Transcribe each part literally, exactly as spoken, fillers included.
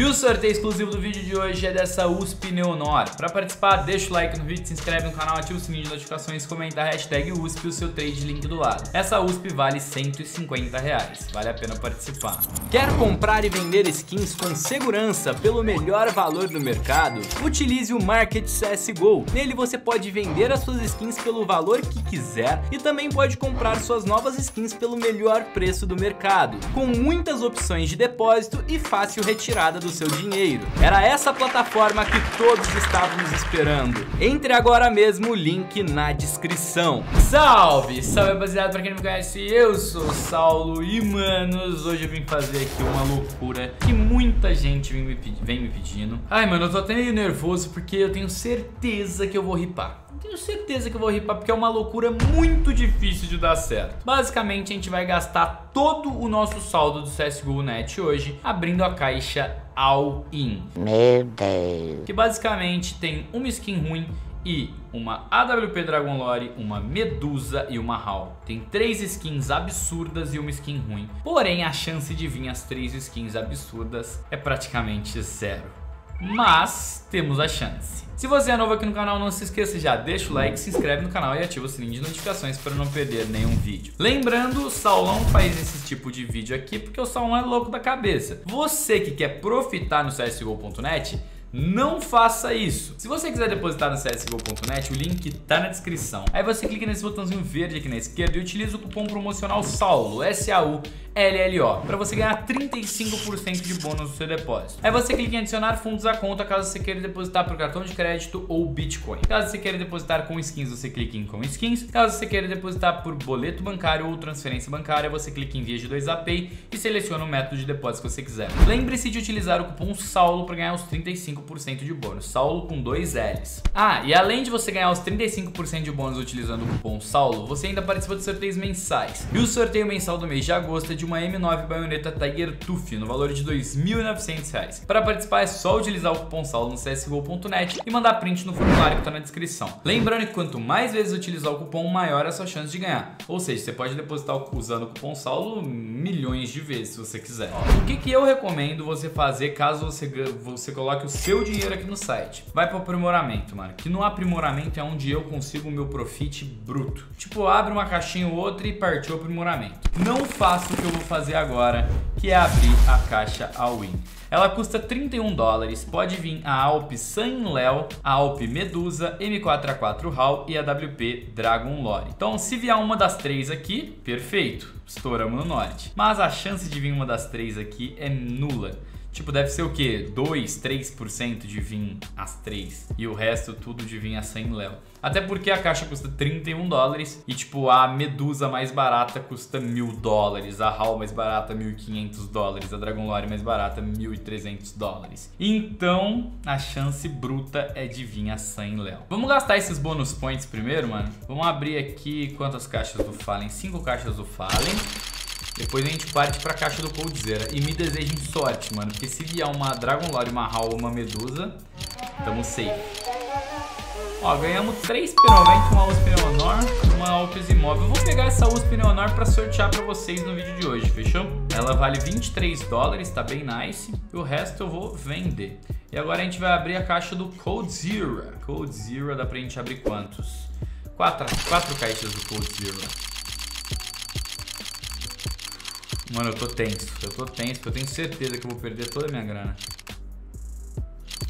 E o sorteio exclusivo do vídeo de hoje é dessa U S P Neo-Noir. Para participar, deixa o like no vídeo, se inscreve no canal, ativa o sininho de notificações, comenta a hashtag U S P e o seu trade link do lado. Essa U S P vale cento e cinquenta reais, vale a pena participar. Quer comprar e vender skins com segurança pelo melhor valor do mercado? Utilize o Market C S G O. Nele você pode vender as suas skins pelo valor que quiser e também pode comprar suas novas skins pelo melhor preço do mercado, com muitas opções de depósito e fácil retirada do seu dinheiro. Era essa plataforma que todos estávamos esperando. Entre agora mesmo, o link na descrição. Salve! Salve, rapaziada! Pra quem não me conhece, eu sou o Saulo e, manos, hoje eu vim fazer aqui uma loucura que muita gente vem me, pedi vem me pedindo. Ai, mano, eu tô até meio nervoso porque eu tenho certeza que eu vou ripar. Tenho certeza que eu vou ripar porque é uma loucura muito difícil de dar certo. Basicamente, a gente vai gastar todo o nosso saldo do C S G O ponto net hoje abrindo a caixa All In. Meu Deus. Que basicamente tem uma skin ruim e uma A W P Dragon Lore, uma Medusa e uma Howl. Tem três skins absurdas e uma skin ruim. Porém, a chance de vir as três skins absurdas é praticamente zero. Mas temos a chance. Se você é novo aqui no canal, não se esqueça, já deixa o like, se inscreve no canal e ativa o sininho de notificações para não perder nenhum vídeo. Lembrando, o Saulão faz esse tipo de vídeo aqui porque o Saulão é louco da cabeça. Você que quer profitar no C S G O ponto net, não faça isso. Se você quiser depositar no C S G O ponto net, o link tá na descrição. Aí você clica nesse botãozinho verde aqui na esquerda e utiliza o cupom promocional SAULO, S A U L L O, para você ganhar trinta e cinco por cento de bônus no seu depósito. Aí você clica em adicionar fundos à conta caso você queira depositar por cartão de crédito ou Bitcoin. Caso você queira depositar com skins, você clica em com skins. Caso você queira depositar por boleto bancário ou transferência bancária, você clica em via de dois A P I e seleciona o método de depósito que você quiser. Lembre-se de utilizar o cupom SAULO para ganhar os trinta e cinco por cento de bônus. SAULO com dois L's. Ah, e além de você ganhar os trinta e cinco por cento de bônus utilizando o cupom SAULO, você ainda participa de sorteios mensais. E o sorteio mensal do mês de agosto é de uma M nove Baioneta Tiger Tuff no valor de dois mil e novecentos reais. Para participar é só utilizar o cupom SAULO no C S G O ponto net e mandar print no formulário que está na descrição. Lembrando que quanto mais vezes utilizar o cupom, maior é a sua chance de ganhar. Ou seja, você pode depositar usando o cupom SAULO milhões de vezes se você quiser. O que, que eu recomendo você fazer caso você, você coloque o seu dinheiro aqui no site? Vai para o aprimoramento, mano. Que no aprimoramento é onde eu consigo o meu profit bruto. Tipo, abre uma caixinha ou outra e partiu o aprimoramento. Não faça o que eu vou fazer agora, que é abrir a caixa All-In. Ela custa trinta e um dólares, pode vir a A W P San Léo, a A W P Medusa, M quatro A quatro Howl e a AWP Dragon Lore. Então, se vier uma das três aqui, perfeito, estouramos no norte. Mas a chance de vir uma das três aqui é nula. Tipo, deve ser o quê? dois, três por cento de vir as três e o resto tudo de vir a San Léo. Até porque a caixa custa trinta e um dólares e, tipo, a Medusa mais barata custa mil dólares, a Howl mais barata mil e quinhentos dólares, a Dragon Lore mais barata mil e trezentos dólares. Então, a chance bruta é de vir a San Léo. Vamos gastar esses bônus points primeiro, mano? Vamos abrir aqui quantas caixas do Fallen? cinco caixas do Fallen. Depois a gente parte pra caixa do Coldzera. E me desejem sorte, mano. Porque se vier uma Dragon Lore, uma Howl, uma Medusa, tamo safe. Ó, ganhamos três Perovent, uma U S P Neo-Noir, uma U S P Imóvel. Eu vou pegar essa U S P Neo-Noir pra sortear pra vocês no vídeo de hoje, fechou? Ela vale vinte e três dólares, tá bem nice. E o resto eu vou vender. E agora a gente vai abrir a caixa do Coldzera. Coldzera dá pra gente abrir quantos? Quatro, quatro caixas do Coldzera. Mano, eu tô tenso, eu tô tenso, porque eu tenho certeza que eu vou perder toda a minha grana.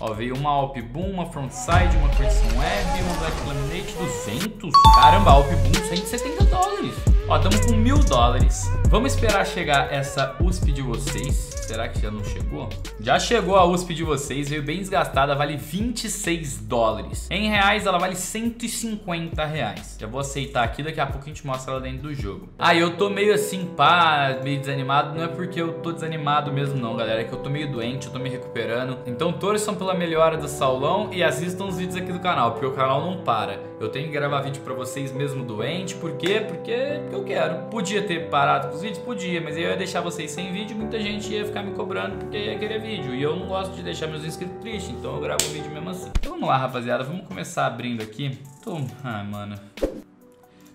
Ó, veio uma A W P Boom, uma Frontside, uma Curse Web, uma Black Laminate, duzentos. Caramba, A W P Boom, cento e setenta dólares. Ó, estamos com mil dólares. Vamos esperar chegar essa U S P de vocês. Será que já não chegou? Já chegou a U S P de vocês, veio bem desgastada, vale vinte e seis dólares. Em reais, ela vale cento e cinquenta reais. Já vou aceitar aqui, daqui a pouco a gente mostra ela dentro do jogo. Ah, eu tô meio assim, pá, meio desanimado. Não é porque eu tô desanimado mesmo não, galera. É que eu tô meio doente, eu tô me recuperando. Então, torçam pela melhora do Saulão e assistam os vídeos aqui do canal, porque o canal não para. Eu tenho que gravar vídeo pra vocês mesmo doente. Por quê? Porque eu quero. Podia ter parado com os vídeos? Podia, mas eu ia deixar vocês sem vídeo. Muita gente ia ficar me cobrando porque ia querer vídeo. E eu não gosto de deixar meus inscritos tristes, então eu gravo o vídeo mesmo assim. Então vamos lá, rapaziada. Vamos começar abrindo aqui. Tô... Ah, mano.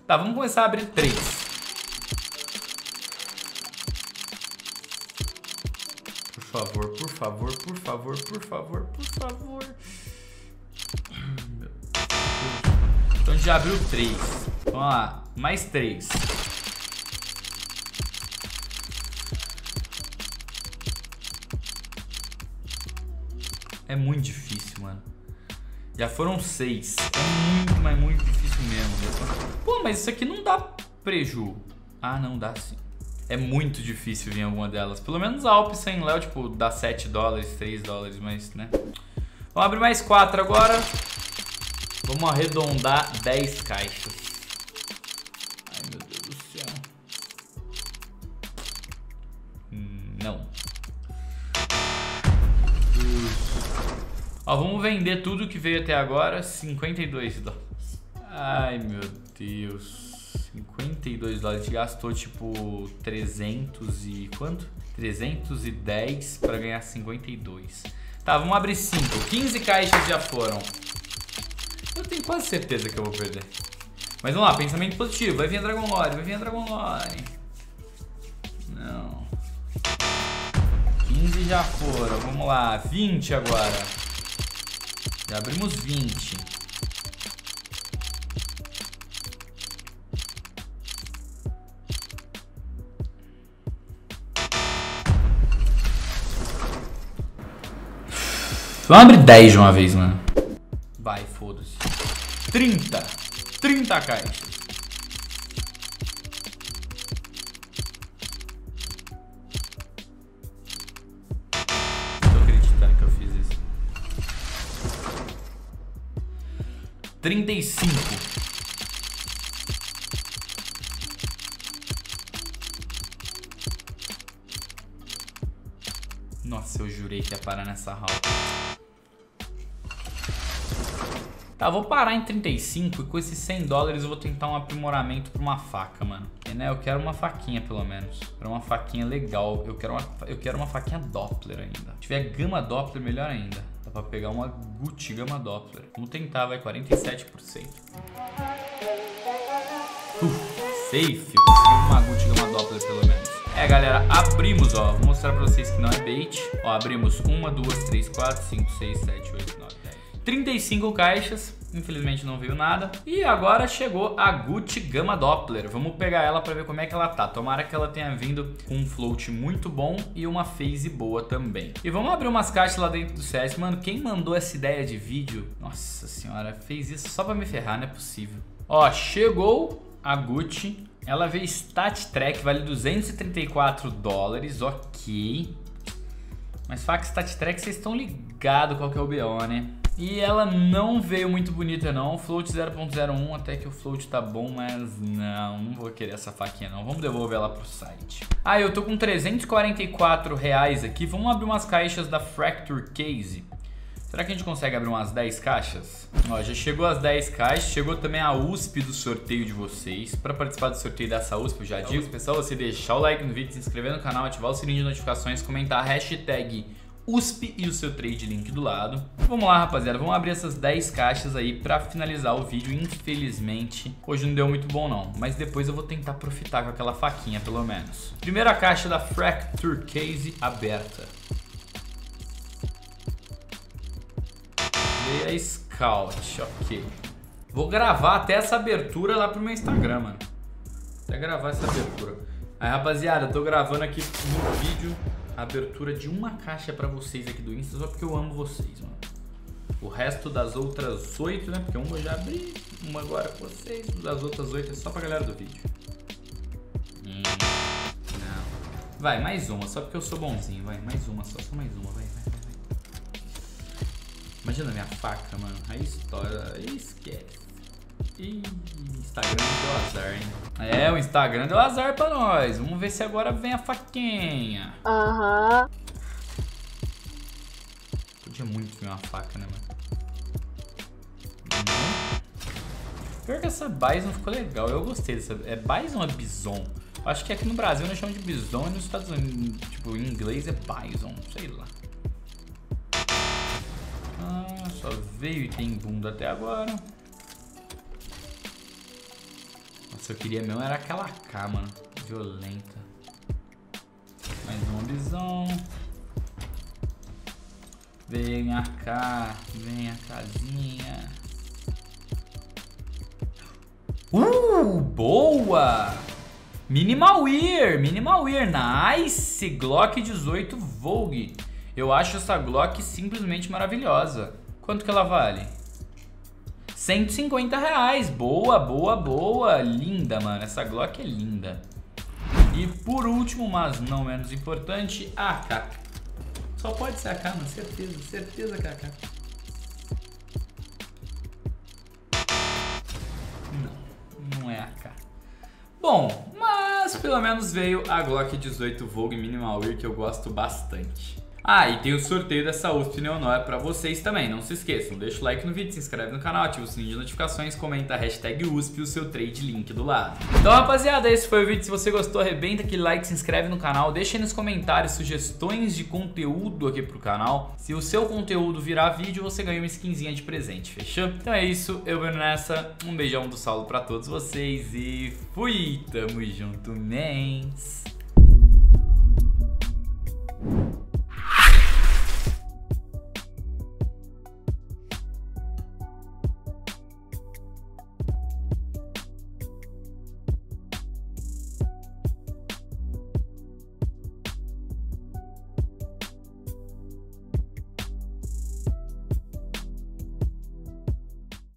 Tá, vamos começar a abrir três. Por favor, por favor, por favor, por favor, por favor. Então a gente já abriu três. Vamos lá, mais três. É muito difícil, mano. Já foram seis. É muito, mas muito difícil mesmo. Pô, mas isso aqui não dá preju. Ah, não, dá sim. É muito difícil vir alguma delas. Pelo menos a Alp sem Léo, tipo, dá sete dólares, três dólares, mas, né? Vamos abrir mais quatro agora. Vamos arredondar dez caixas. Ai, meu Deus do céu. Não. Ó, vamos vender tudo que veio até agora. cinquenta e dois dólares. Ai, meu Deus. cinquenta e dois dólares. A gente gastou, tipo, trezentos e quanto? trezentos e dez para ganhar cinquenta e dois. Tá, vamos abrir cinco. quinze caixas já foram. Eu tenho quase certeza que eu vou perder. Mas vamos lá, pensamento positivo. Vai vir a Dragon Lore, vai vir a Dragon Lore. Não. quinze já foram, vamos lá. vinte agora. Já abrimos vinte. Vamos abrir dez de uma vez, mano. Vai, foda-se. trinta, trinta caixas. Não tô acreditando que eu fiz isso. trinta e cinco. Nossa, eu jurei que ia parar nessa roda. Tá, vou parar em trinta e cinco e com esses cem dólares eu vou tentar um aprimoramento pra uma faca, mano. E, né, eu quero uma faquinha pelo menos. Pra uma faquinha legal. Eu quero uma, eu quero uma faquinha Doppler ainda. Se tiver Gama Doppler, melhor ainda. Dá pra pegar uma Gucci Gama Doppler. Vamos tentar, vai, quarenta e sete por cento. Uff, safe. Consegui uma Gucci Gama Doppler pelo menos. É, galera, abrimos, ó. Vou mostrar pra vocês que não é bait. Ó, abrimos um, dois, três, quatro, cinco, seis, sete, oito, nove, dez. trinta e cinco caixas, infelizmente não veio nada. E agora chegou a Gucci Gama Doppler. Vamos pegar ela pra ver como é que ela tá. Tomara que ela tenha vindo com um float muito bom e uma phase boa também. E vamos abrir umas caixas lá dentro do C S. Mano, quem mandou essa ideia de vídeo? Nossa senhora, fez isso só pra me ferrar, não é possível. Ó, chegou a Gucci. Ela veio StatTrak, vale duzentos e trinta e quatro dólares, ok. Mas faca StatTrak, vocês estão ligados qual que é o B O, né? E ela não veio muito bonita não, float zero ponto zero um, até que o float tá bom, mas não, não vou querer essa faquinha não, vamos devolver ela pro site. Ah, eu tô com trezentos e quarenta e quatro reais aqui, vamos abrir umas caixas da Fracture Case. Será que a gente consegue abrir umas dez caixas? Ó, já chegou as dez caixas, chegou também a U S P do sorteio de vocês. Pra participar do sorteio dessa U S P, eu já digo, pessoal, você deixar o like no vídeo, se inscrever no canal, ativar o sininho de notificações, comentar a hashtag U S P e o seu trade link do lado. Vamos lá, rapaziada, vamos abrir essas dez caixas aí pra finalizar o vídeo. Infelizmente, hoje não deu muito bom não, mas depois eu vou tentar profitar com aquela faquinha pelo menos. Primeira caixa da Fracture Case aberta. Veio a Scout, ok. Vou gravar até essa abertura lá pro meu Instagram, mano. Até gravar essa abertura. Aí, rapaziada, eu tô gravando aqui no vídeo a abertura de uma caixa pra vocês aqui do Insta, só porque eu amo vocês, mano. O resto das outras oito, né? Porque uma eu já abri, uma agora com vocês, das outras oito é só pra galera do vídeo. Hum, não. Vai, mais uma, só porque eu sou bonzinho, vai. Mais uma, só, só mais uma, vai, vai, vai. Imagina a minha faca, mano. Aí estoura, aí esquece. Ih, Instagram deu azar, hein? É, o Instagram deu azar pra nós. Vamos ver se agora vem a faquinha. Aham. Uhum. Podia muito vir uma faca, né, mano? Pior que essa Bizon ficou legal. Eu gostei dessa. É Bizon ou é Bizon? Acho que aqui no Brasil nós chamamos de Bizon e nos Estados Unidos, tipo, em inglês é Bizon. Sei lá. Ah, só veio e tem bunda até agora. Se eu queria mesmo era aquela A K, mano. Violenta. Mais um bisão. Vem a cá, vem a casinha. Uh, boa! Minimal Wear, Minimal Wear, nice! Glock dezoito Vogue. Eu acho essa Glock simplesmente maravilhosa. Quanto que ela vale? cento e cinquenta reais, boa, boa, boa. Linda, mano, essa Glock é linda. E por último, mas não menos importante, a A K. Só pode ser a A K, mano, certeza, certeza que é a A K. Não, não é a A K. Bom, mas pelo menos veio a Glock dezoito Vogue Minimal Wear, que eu gosto bastante. Ah, e tem o sorteio dessa U S P Neo-Noir pra vocês também, não se esqueçam. Deixa o like no vídeo, se inscreve no canal, ativa o sininho de notificações, comenta a hashtag U S P e o seu trade link do lado. Então, rapaziada, esse foi o vídeo. Se você gostou, arrebenta aquele like, se inscreve no canal, deixa aí nos comentários sugestões de conteúdo aqui pro canal. Se o seu conteúdo virar vídeo, você ganha uma skinzinha de presente, fechou? Então é isso, eu venho nessa. Um beijão do Saulo pra todos vocês e fui! Tamo junto, mens!